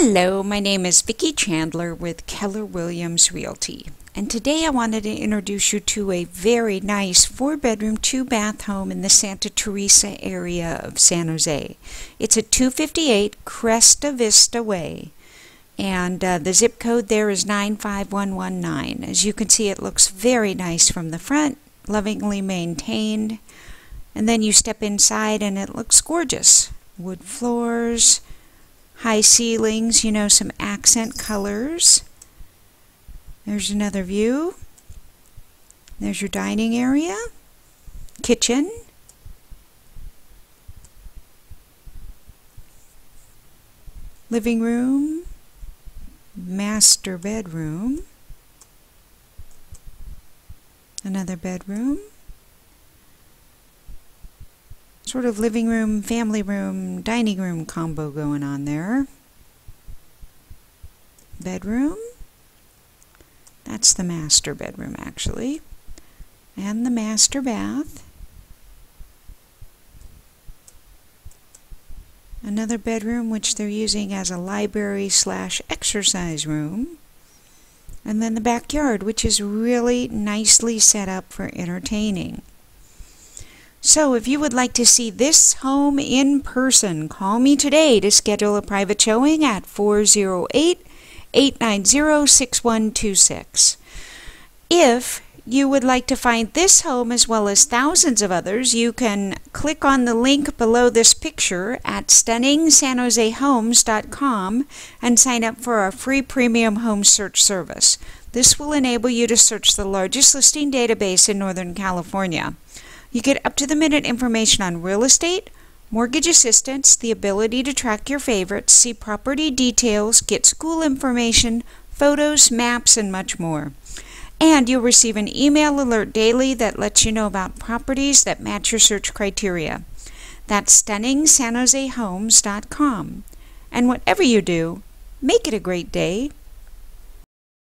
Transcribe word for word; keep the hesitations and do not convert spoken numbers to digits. Hello, my name is Vicki Chandler with Keller Williams Realty, and today I wanted to introduce you to a very nice four-bedroom, two-bath home in the Santa Teresa area of San Jose. It's at two fifty-eight Cresta Vista Way, and uh, the zip code there is nine five one one nine. As you can see, it looks very nice from the front, lovingly maintained, and then you step inside and it looks gorgeous. Wood floors, high ceilings, you know, some accent colors. There's another view. There's your dining area, kitchen. Living room, master bedroom. Another bedroom. Sort of living room, family room, dining room combo going on there. Bedroom. That's the master bedroom, actually. And the master bath. Another bedroom, which they're using as a library slash exercise room. And then the backyard, which is really nicely set up for entertaining. So if you would like to see this home in person, call me today to schedule a private showing at four oh eight, eight nine zero, six one two six. If you would like to find this home as well as thousands of others, you can click on the link below this picture at Stunning San Jose Homes dot com and sign up for our free premium home search service. This will enable you to search the largest listing database in Northern California. You get up-to-the-minute information on real estate, mortgage assistance, the ability to track your favorites, see property details, get school information, photos, maps, and much more. And you'll receive an email alert daily that lets you know about properties that match your search criteria. That's Stunning San Jose Homes dot com. And whatever you do, make it a great day.